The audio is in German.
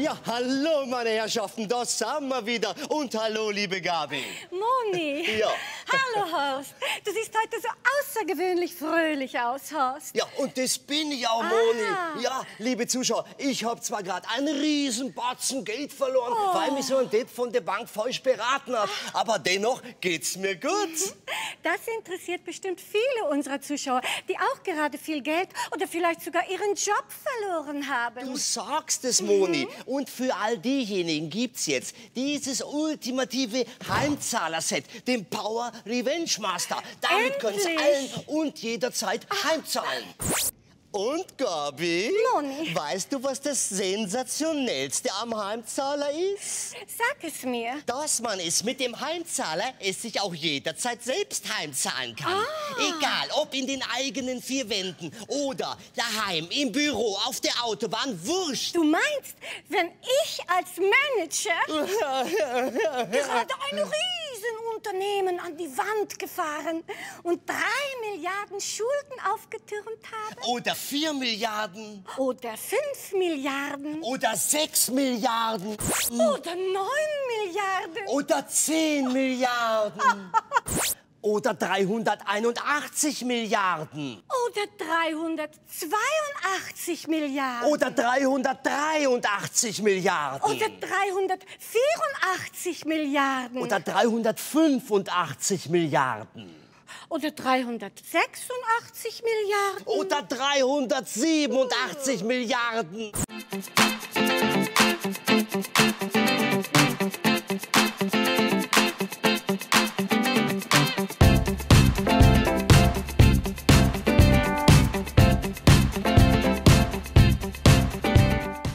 Ja, hallo, meine Herrschaften, da sind wir wieder. Und hallo, liebe Gabi. Moni. Ja. Hallo, Horst. Du siehst heute so außergewöhnlich fröhlich aus, Horst. Ja, und das bin ich auch, Moni. Ja, liebe Zuschauer, ich habe zwar gerade einen riesen Batzen Geld verloren, weil mich so ein Depp von der Bank falsch beraten hat. Aber dennoch geht's mir gut. Das interessiert bestimmt viele unserer Zuschauer, die auch gerade viel Geld oder vielleicht sogar ihren Job verloren haben. Du sagst es, Moni. Und für all diejenigen gibt's jetzt dieses ultimative Heimzahler-Set, den Power Revenge Master. Damit könnt's allen und jederzeit heimzahlen. Und, Gabi, Moni, weißt du, was das Sensationellste am Heimzahler ist? Sag es mir. Dass man es mit dem Heimzahler sich auch jederzeit selbst heimzahlen kann. Egal, ob in den eigenen vier Wänden oder daheim, im Büro, auf der Autobahn, wurscht. Du meinst, wenn ich als Manager gerade ein Riesenunternehmen an die Wand gefahren und 3 Milliarden Schulden aufgetürmt habe? Oder 4 Milliarden. Oder 5 Milliarden. Oder 6 Milliarden. Oder 9 Milliarden. Oder 10 Milliarden. Oder 381 Milliarden. Oder 382 Milliarden. Oder 383 Milliarden. Oder 384 Milliarden. Oder 385 Milliarden. Oder 386 Milliarden. Oder 387 Milliarden.